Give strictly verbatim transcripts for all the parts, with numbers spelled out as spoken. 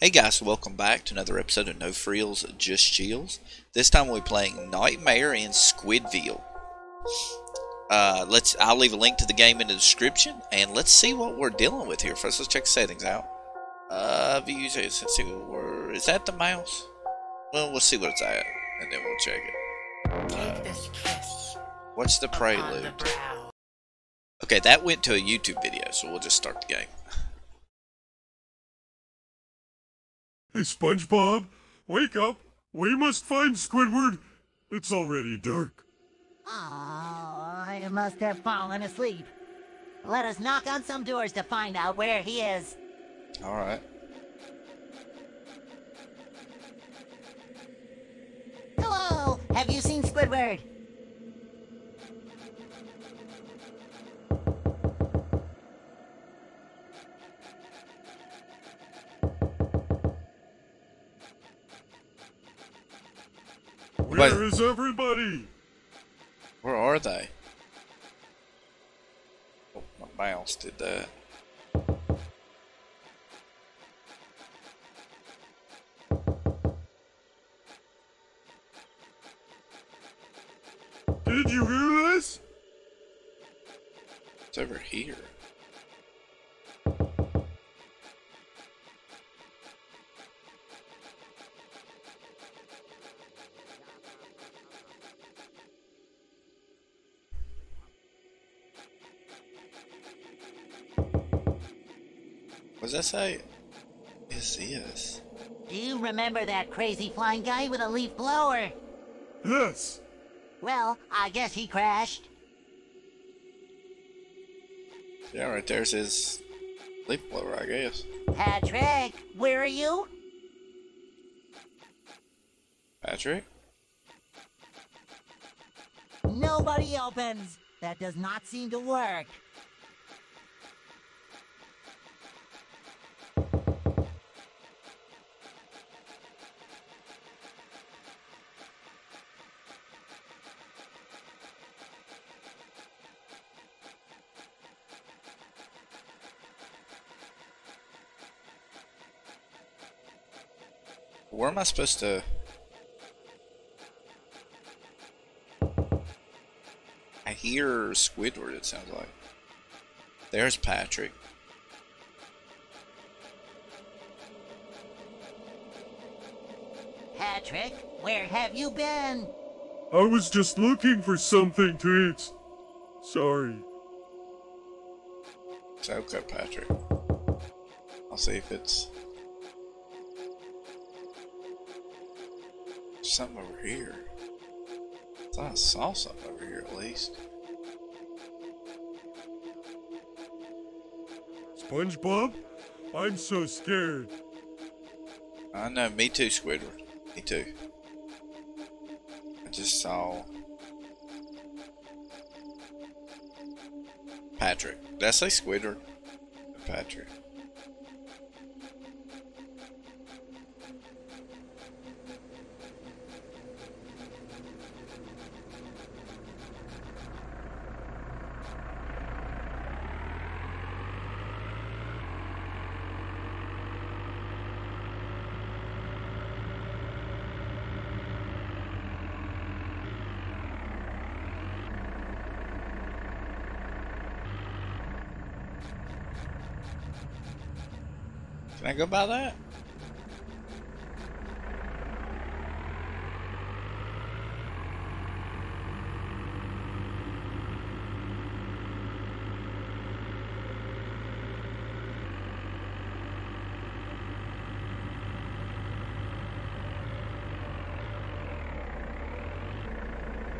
Hey guys, welcome back to another episode of No Frills, Just Chills. This time we'll be playing Nightmare in Squidville. Uh, let's, I'll leave a link to the game in the description, and let's see what we're dealing with here. First, let's check the settings out. Uh, views, let's see, where, is that the mouse? Well, we'll see what it's at, and then we'll check it. Uh, what's the prelude? Okay, that went to a YouTube video, so we'll just start the game. Hey, SpongeBob, wake up! We must find Squidward! It's already dark. Oh, I must have fallen asleep. Let us knock on some doors to find out where he is. Alright. Hello! Have you seen Squidward? Where is everybody? Where are they? Oh, my mouse did that. Did you hear this? It's over here. What does that say? Yes, yes. Do you remember that crazy flying guy with a leaf blower? Yes. Well, I guess he crashed. Yeah, right there's his leaf blower, I guess. Patrick, where are you? Patrick? Nobody opens. That does not seem to work. Where am I supposed to? I hear Squidward, it sounds like. There's Patrick. Patrick, where have you been? I was just looking for something to eat. Sorry. It's okay, Patrick. I'll see if it's something over here. I thought I saw something over here at least. SpongeBob, I'm so scared. I know, me too, Squidward. Me too. I just saw Patrick. Did I say Squidward? Patrick. Can I go by that?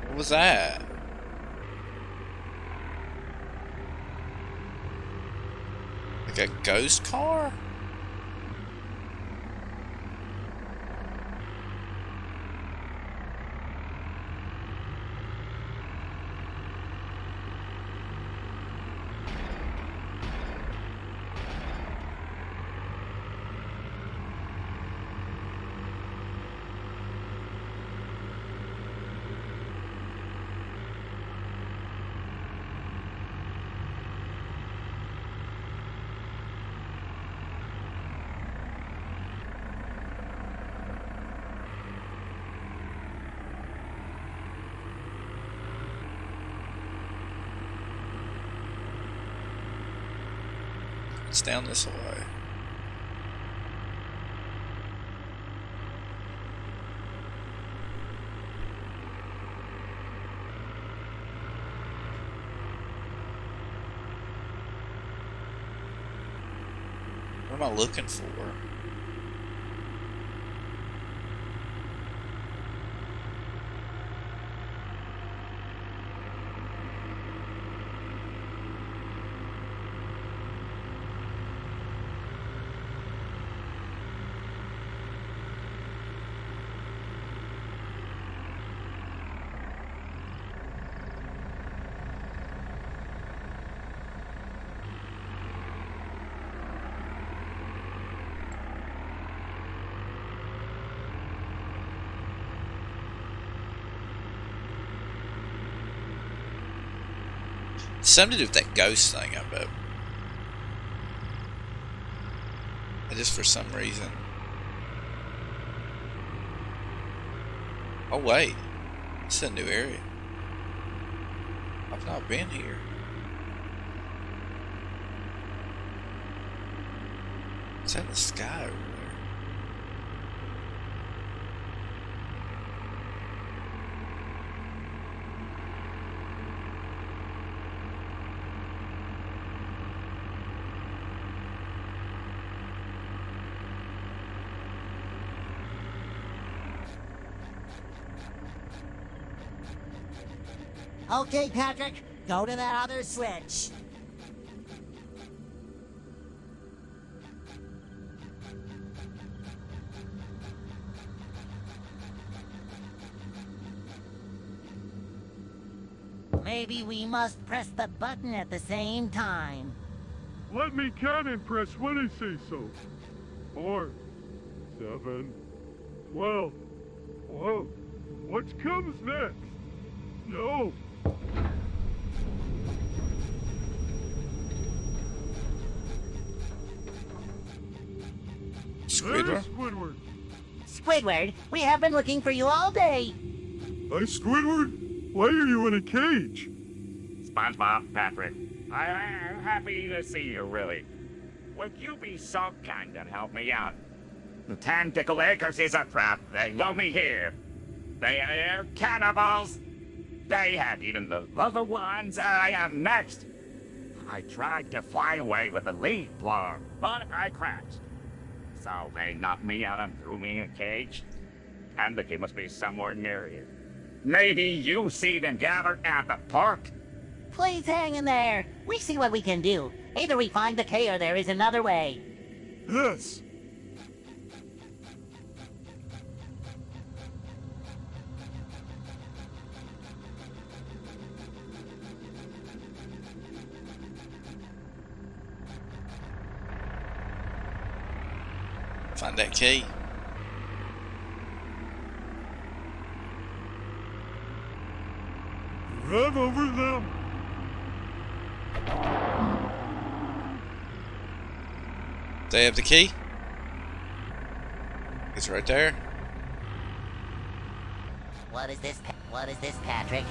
What was that? Like a ghost car? It's down this way. What am I looking for? Something to do with that ghost thing, I bet. Just for some reason. Oh wait, it's a new area. I've not been here. It's in the sky over there. Okay, Patrick, go to that other switch. Maybe we must press the button at the same time. Let me count and press when I say so. Four, seven, twelve. Whoa, what comes next? No. Squidward? Squidward? Squidward, we have been looking for you all day. Hey, Squidward, why are you in a cage? SpongeBob, Patrick, I, I'm happy to see you, really. Would you be so kind and help me out? The Tentacle Acres is a trap. They know me here. They are cannibals. They have eaten the other ones I am next. I tried to fly away with a leaf blower, but I crashed. So they knocked me out and threw me in a cage. And the key must be somewhere near you. Maybe you see them gathered at the park? Please hang in there. We see what we can do. Either we find the key or there is another way. Yes. Find that key. Run over them. They have the key. It's right there. What is this? What is this, Patrick?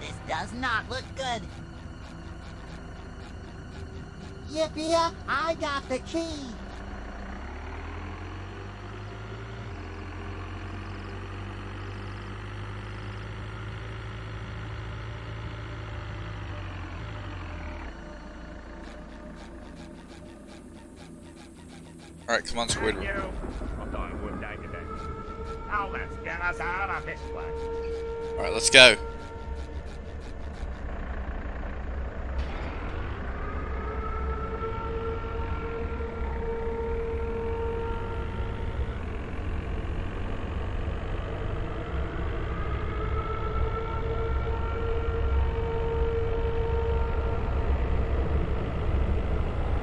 This does not look good. Yippee! I got the key. Alright, come on, Squidward. Alright, let's go.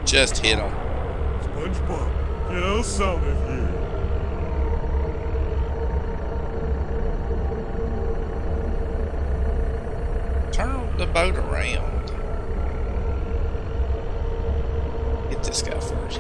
Just hit him. SpongeBob. Get us out of here. Turn the boat around. Get this guy first.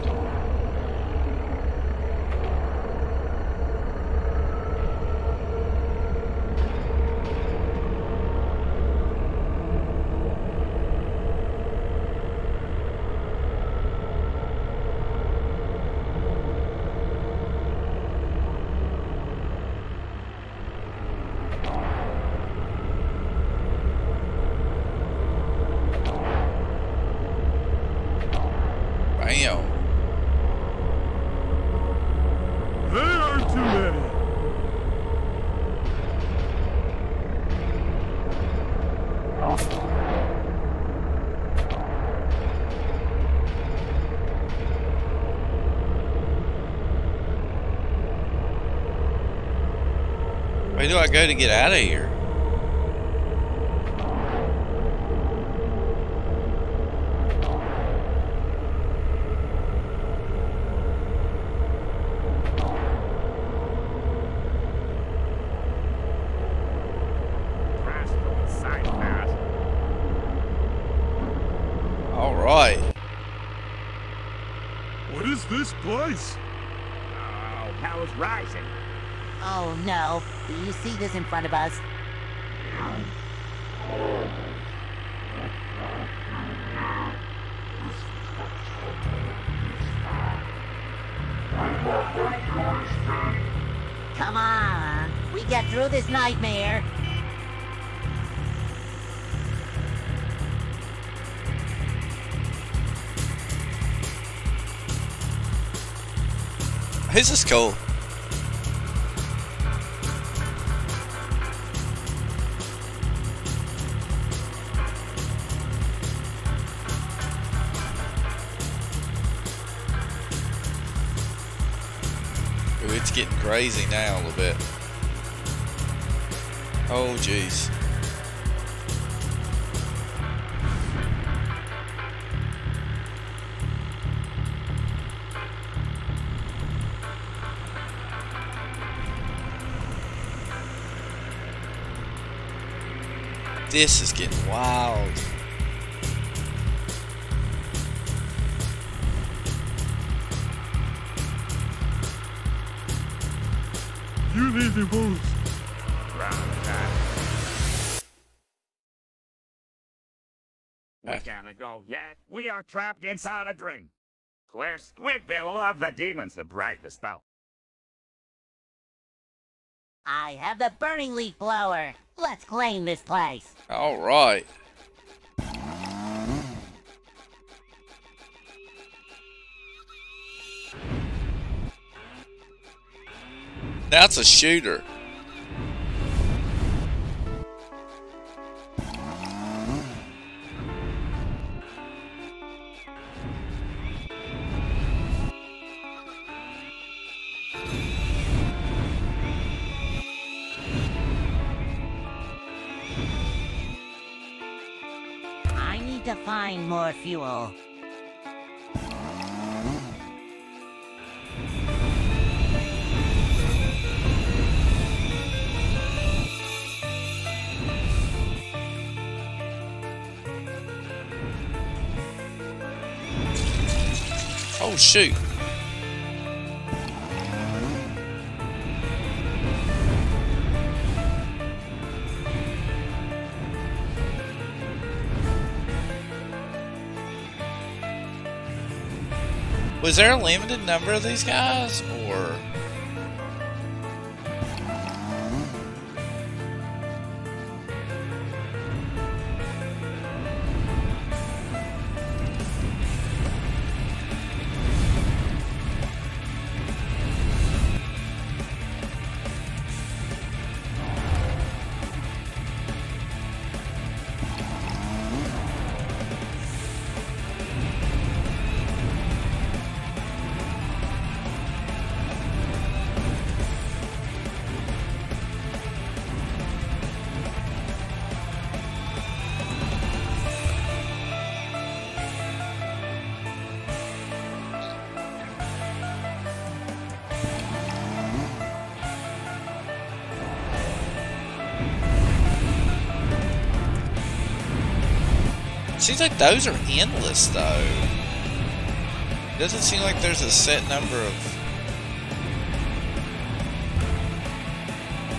Where do I go to get out of here? This place. Oh, power's rising. Oh no, do you see this in front of us? Come on, we get through this nightmare. This is cool. Ooh, it's getting crazy now a little bit. Oh, jeez. This is getting wild. You need the boost. We can't go yet. We are trapped inside a dream where Squidville of the demons have bribed the spell. I have the burning leaf blower. Let's claim this place. All right. That's a shooter. To find more fuel. Oh shoot. Was there a limited number of these guys, or...? Seems like those are endless, though. Doesn't seem like there's a set number of...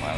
What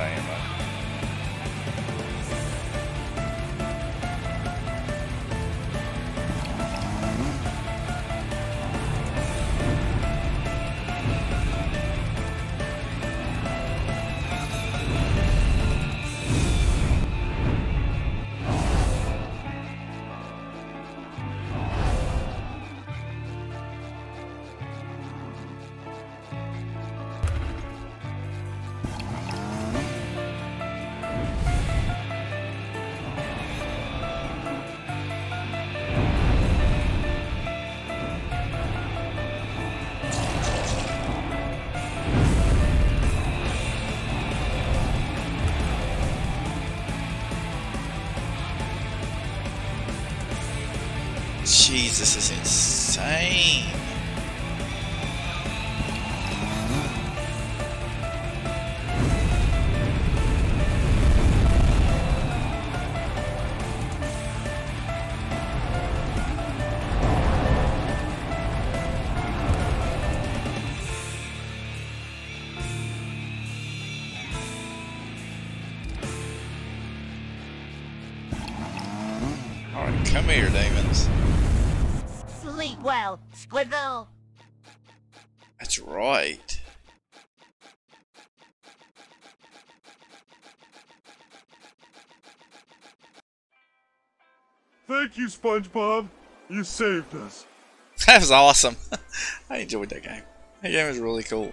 Jeez, this is insane. Come here, demons. Sleep well, Squidville. That's right. Thank you, SpongeBob. You saved us. That was awesome. I enjoyed that game. That game was really cool.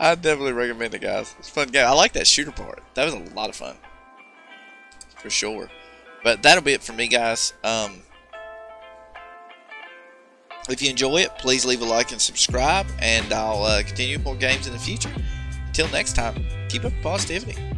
I definitely recommend it, guys. It's a fun game. I like that shooter part. That was a lot of fun. For sure. But that'll be it for me, guys. Um, if you enjoy it, please leave a like and subscribe. And I'll uh, continue more games in the future. Until next time, keep up positivity.